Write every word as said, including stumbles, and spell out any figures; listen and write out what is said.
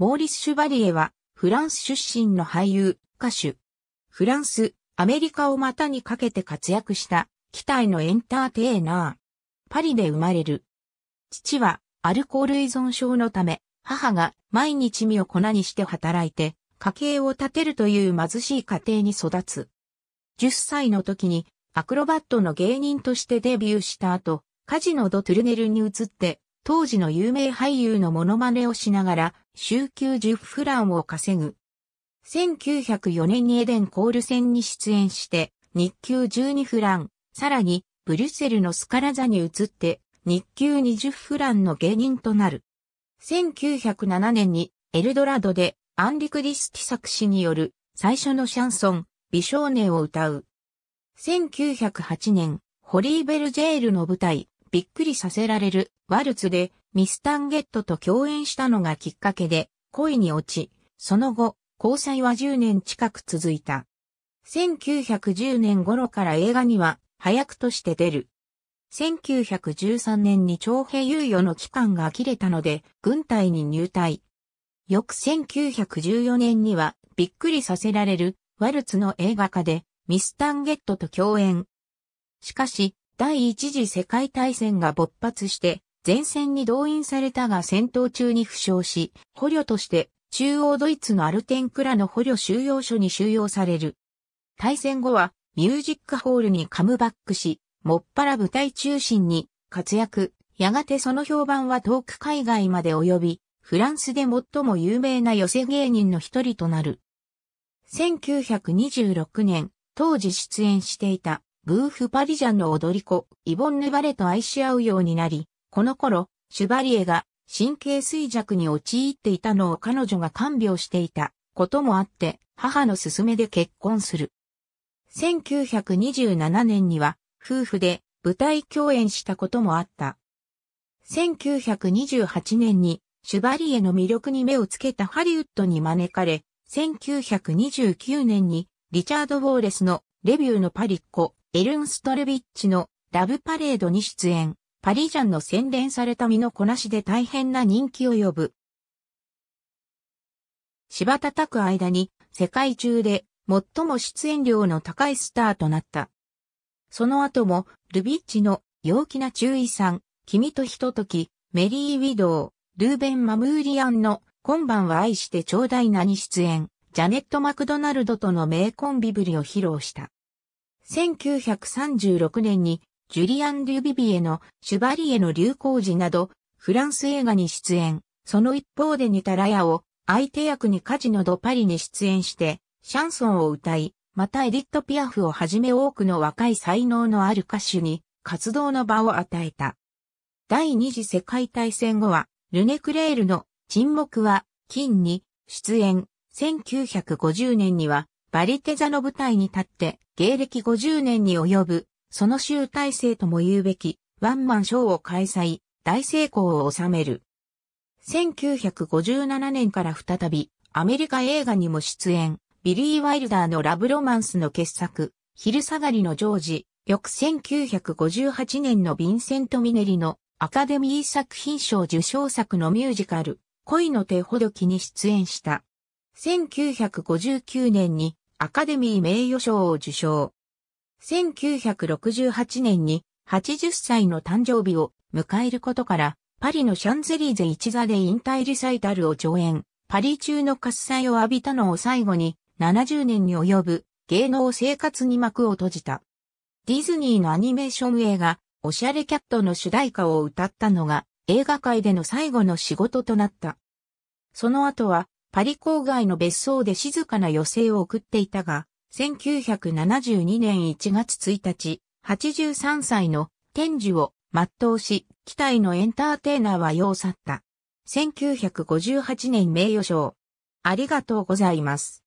モーリス・シュバリエは、フランス出身の俳優、歌手。フランス、アメリカを股にかけて活躍した、期待のエンターテイナー。パリで生まれる。父は、アルコール依存症のため、母が毎日身を粉にして働いて、家計を立てるという貧しい家庭に育つ。じゅっさいの時に、アクロバットの芸人としてデビューした後、カジノ・ド・トゥルネルに移って、当時の有名俳優のモノマネをしながら、週休じゅっフランを稼ぐ。せんきゅうひゃくよねんにエデンコール戦に出演して、日給じゅうにフラン、さらに、ブリュッセルのスカラ座に移って、日給にじゅっフランの芸人となる。せんきゅうひゃくななねんに、エルドラドで、アンリ・クリスティ作詞による、最初のシャンソン、美少年を歌う。せんきゅうひゃくはちねん、ホリー・ベルジェールの舞台、びっくりさせられるワルツでミス・タンゲットと共演したのがきっかけで恋に落ち、その後、交際はじゅうねん近く続いた。せんきゅうひゃくじゅうねん頃から映画には早くとして出る。せんきゅうひゃくじゅうさんねんに徴兵猶予の期間が切れたので軍隊に入隊。翌せんきゅうひゃくじゅうよねんにはびっくりさせられるワルツの映画化でミス・タンゲットと共演。しかし、第一次世界大戦が勃発して、前線に動員されたが戦闘中に負傷し、捕虜として中央ドイツのアルテンクラの捕虜収容所に収容される。大戦後はミュージックホールにカムバックし、もっぱら舞台中心に活躍、やがてその評判は遠く海外まで及び、フランスで最も有名な寄席芸人の一人となる。せんきゅうひゃくにじゅうろくねん、当時出演していた。ブーフ・パリジャンの踊り子、イボンヌ・バレと愛し合うようになり、この頃、シュバリエが神経衰弱に陥っていたのを彼女が看病していたこともあって、母の勧めで結婚する。せんきゅうひゃくにじゅうななねんには、夫婦で舞台共演したこともあった。せんきゅうひゃくにじゅうはちねんに、シュバリエの魅力に目をつけたハリウッドに招かれ、せんきゅうひゃくにじゅうきゅうねんに、リチャード・ウォーレスのレビューのパリっ子、エルンストレビッチのラブパレードに出演、パリジャンの洗練された身のこなしで大変な人気を呼ぶ。柴叩く間に世界中で最も出演料の高いスターとなった。その後もルビッチの陽気な中尉さん、君とひととき、メリー・ウィドウ、ルーベン・マムーリアンの今晩は愛してちょうだいなに出演、ジャネット・マクドナルドとの名コンビぶりを披露した。せんきゅうひゃくさんじゅうろくねんにジュリアン・デュビビエのシュバリエの流行時などフランス映画に出演、その一方でニタラヤを相手役にカジノ・ド・パリに出演してシャンソンを歌い、またエディット・ピアフをはじめ多くの若い才能のある歌手に活動の場を与えた。第二次世界大戦後はルネ・クレールの沈黙は金に出演、せんきゅうひゃくごじゅうねんにはバリテ座の舞台に立って、芸歴ごじゅうねんに及ぶ、その集大成とも言うべき、ワンマンショーを開催、大成功を収める。せんきゅうひゃくごじゅうななねんから再び、アメリカ映画にも出演、ビリー・ワイルダーのラブロマンスの傑作、昼下がりのジョージ、翌せんきゅうひゃくごじゅうはちねんのヴィンセント・ミネリのアカデミー作品賞受賞作のミュージカル、恋の手ほどきに出演した。せんきゅうひゃくごじゅうきゅうねんに、アカデミー名誉賞を受賞。せんきゅうひゃくろくじゅうはちねんにはちじゅっさいの誕生日を迎えることから、パリのシャンゼリーゼ一座で引退リサイタルを上演、パリ中の喝采を浴びたのを最後に、ななじゅうねんに及ぶ芸能生活に幕を閉じた。ディズニーのアニメーション映画、おしゃれキャットの主題歌を歌ったのが、映画界での最後の仕事となった。その後は、パリ郊外の別荘で静かな余生を送っていたが、せんきゅうひゃくななじゅうにねんいちがつついたち、はちじゅうさんさいの天寿を全うし、期待のエンターテイナーは世を去った。せんきゅうひゃくごじゅうはちねん名誉賞。ありがとうございます。